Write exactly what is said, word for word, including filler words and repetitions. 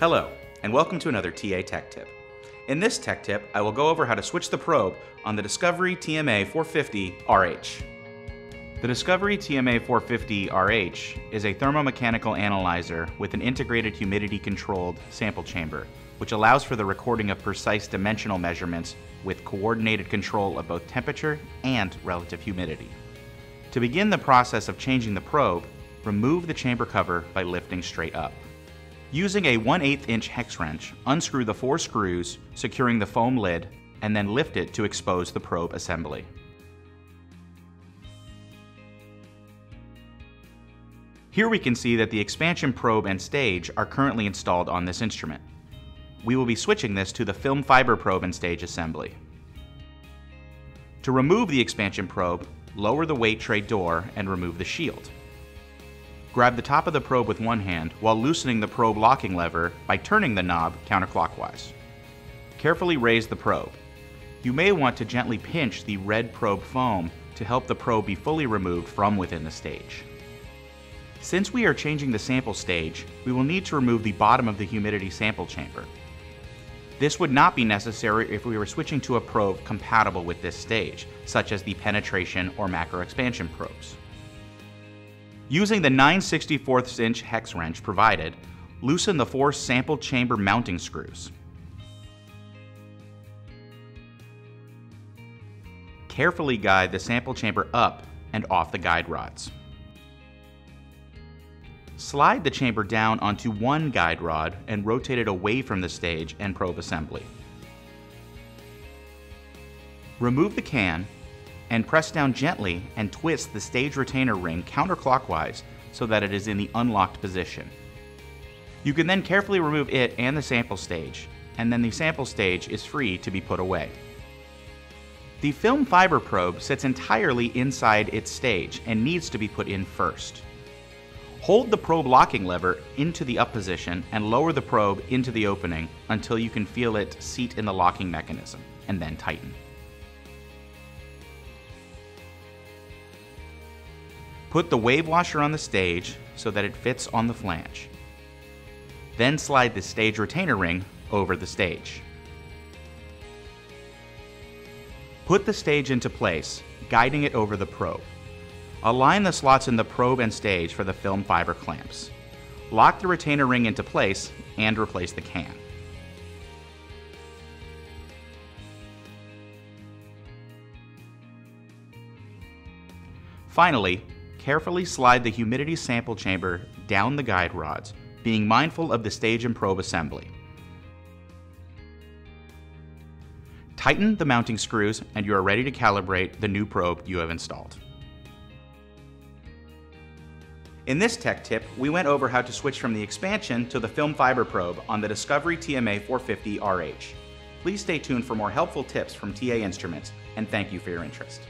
Hello, and welcome to another T A Tech Tip. In this tech tip, I will go over how to switch the probe on the Discovery T M A four fifty R H. The Discovery T M A four fifty R H is a thermomechanical analyzer with an integrated humidity-controlled sample chamber, which allows for the recording of precise dimensional measurements with coordinated control of both temperature and relative humidity. To begin the process of changing the probe, remove the chamber cover by lifting straight up. Using a one eighth inch hex wrench, unscrew the four screws, securing the foam lid, and then lift it to expose the probe assembly. Here we can see that the expansion probe and stage are currently installed on this instrument. We will be switching this to the film fiber probe and stage assembly. To remove the expansion probe, lower the weight tray door and remove the shield. Grab the top of the probe with one hand while loosening the probe locking lever by turning the knob counterclockwise. Carefully raise the probe. You may want to gently pinch the red probe foam to help the probe be fully removed from within the stage. Since we are changing the sample stage, we will need to remove the bottom of the humidity sample chamber. This would not be necessary if we were switching to a probe compatible with this stage, such as the penetration or macro expansion probes. Using the nine sixty-fourths inch hex wrench provided, loosen the four sample chamber mounting screws. Carefully guide the sample chamber up and off the guide rods. Slide the chamber down onto one guide rod and rotate it away from the stage and probe assembly. Remove the can and press down gently and twist the stage retainer ring counterclockwise so that it is in the unlocked position. You can then carefully remove it and the sample stage, and then the sample stage is free to be put away. The film fiber probe sits entirely inside its stage and needs to be put in first. Hold the probe locking lever into the up position and lower the probe into the opening until you can feel it seat in the locking mechanism, and then tighten. Put the wave washer on the stage so that it fits on the flange. Then slide the stage retainer ring over the stage. Put the stage into place, guiding it over the probe. Align the slots in the probe and stage for the film fiber clamps. Lock the retainer ring into place and replace the can. Finally, carefully slide the humidity sample chamber down the guide rods, being mindful of the stage and probe assembly. Tighten the mounting screws and you are ready to calibrate the new probe you have installed. In this tech tip, we went over how to switch from the expansion to the film fiber probe on the Discovery T M A four fifty R H. Please stay tuned for more helpful tips from T A Instruments, and thank you for your interest.